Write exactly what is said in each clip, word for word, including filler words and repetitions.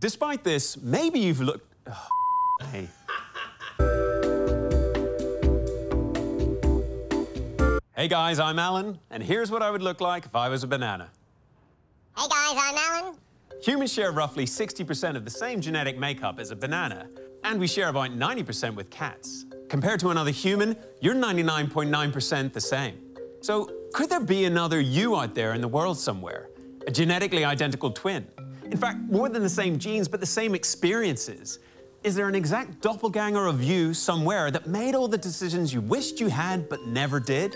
Despite this, maybe you've looked... Oh, hey. Hey guys, I'm Alan, and here's what I would look like if I was a banana. Hey guys, I'm Alan. Humans share roughly sixty percent of the same genetic makeup as a banana, and we share about ninety percent with cats. Compared to another human, you're ninety-nine point nine percent the same. So could there be another you out there in the world somewhere? A genetically identical twin? In fact, more than the same genes, but the same experiences. Is there an exact doppelganger of you somewhere that made all the decisions you wished you had but never did?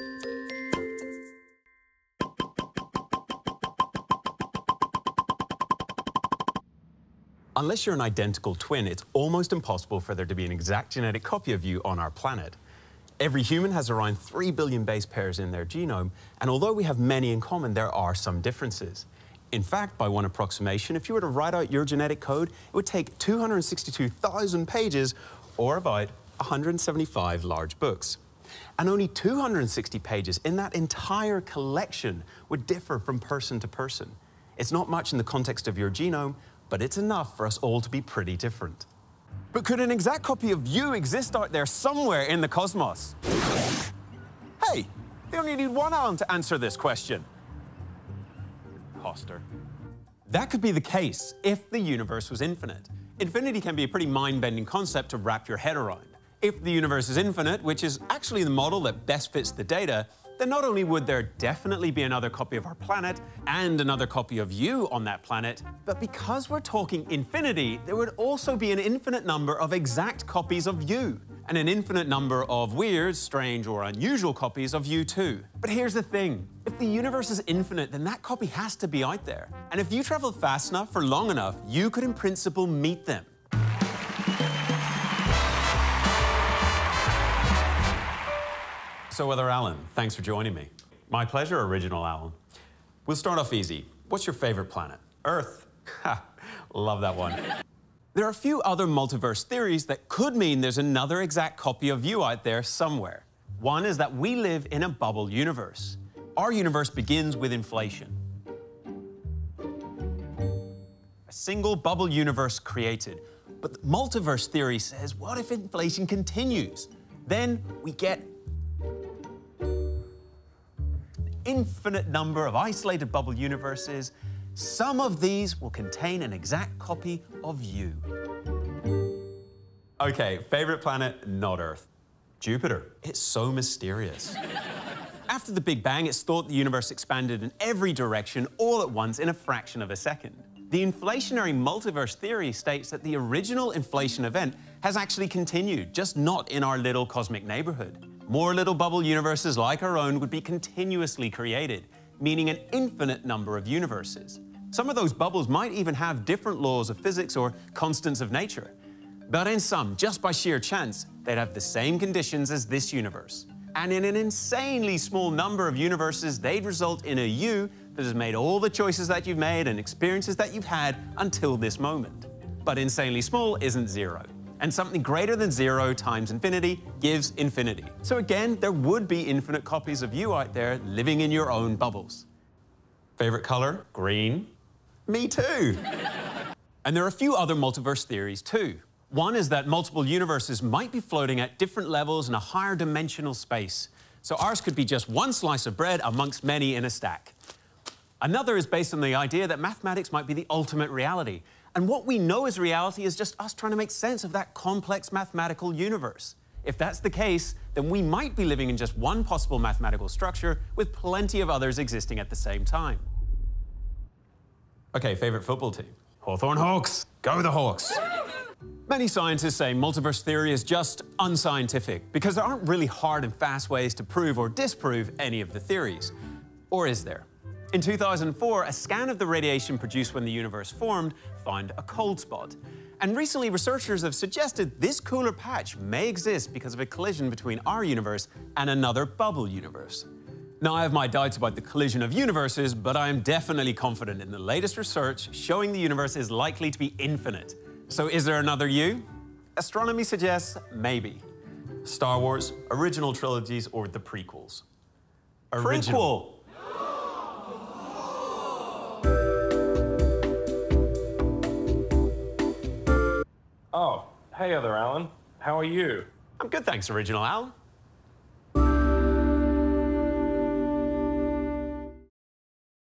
Unless you're an identical twin, it's almost impossible for there to be an exact genetic copy of you on our planet. Every human has around three billion base pairs in their genome, and although we have many in common, there are some differences. In fact, by one approximation, if you were to write out your genetic code, it would take two hundred sixty-two thousand pages, or about one hundred seventy-five large books. And only two hundred sixty pages in that entire collection would differ from person to person. It's not much in the context of your genome, but it's enough for us all to be pretty different. But could an exact copy of you exist out there somewhere in the cosmos? Hey, they only need one Alan to answer this question. Hoster. That could be the case if the universe was infinite. Infinity can be a pretty mind-bending concept to wrap your head around. If the universe is infinite, which is actually the model that best fits the data, then not only would there definitely be another copy of our planet and another copy of you on that planet, but because we're talking infinity, there would also be an infinite number of exact copies of you, and an infinite number of weird, strange, or unusual copies of you too. But here's the thing. If the universe is infinite, then that copy has to be out there. And if you travel fast enough for long enough, you could in principle meet them. So, Other Alan, thanks for joining me. My pleasure, Original Alan. We'll start off easy. What's your favorite planet? Earth. Ha, love that one. There are a few other multiverse theories that could mean there's another exact copy of you out there somewhere. One is that we live in a bubble universe. Our universe begins with inflation. A single bubble universe created. But the multiverse theory says, what if inflation continues? Then we get infinite number of isolated bubble universes. Some of these will contain an exact copy of you. Okay, favorite planet, not Earth. Jupiter. It's so mysterious. After the Big Bang, it's thought the universe expanded in every direction all at once in a fraction of a second. The inflationary multiverse theory states that the original inflation event has actually continued, just not in our little cosmic neighborhood. More little bubble universes like our own would be continuously created, meaning an infinite number of universes. Some of those bubbles might even have different laws of physics or constants of nature. But in some, just by sheer chance, they'd have the same conditions as this universe. And in an insanely small number of universes, they'd result in a you that has made all the choices that you've made and experiences that you've had until this moment. But insanely small isn't zero. And something greater than zero times infinity gives infinity. So again, there would be infinite copies of you out there living in your own bubbles. Favorite color? Green. Me too. And there are a few other multiverse theories too. One is that multiple universes might be floating at different levels in a higher dimensional space. So ours could be just one slice of bread amongst many in a stack. Another is based on the idea that mathematics might be the ultimate reality. And what we know as reality is just us trying to make sense of that complex mathematical universe. If that's the case, then we might be living in just one possible mathematical structure with plenty of others existing at the same time. Okay, favorite football team? Hawthorn Hawks. Go the Hawks. Many scientists say multiverse theory is just unscientific because there aren't really hard and fast ways to prove or disprove any of the theories. Or is there? In two thousand four, a scan of the radiation produced when the universe formed found a cold spot. And recently, researchers have suggested this cooler patch may exist because of a collision between our universe and another bubble universe. Now, I have my doubts about the collision of universes, but I am definitely confident in the latest research showing the universe is likely to be infinite. So is there another you? Astronomy suggests maybe. Star Wars, original trilogies, or the prequels? Original. Prequel! Oh, hey, other Alan. How are you? I'm good, thanks, original Alan.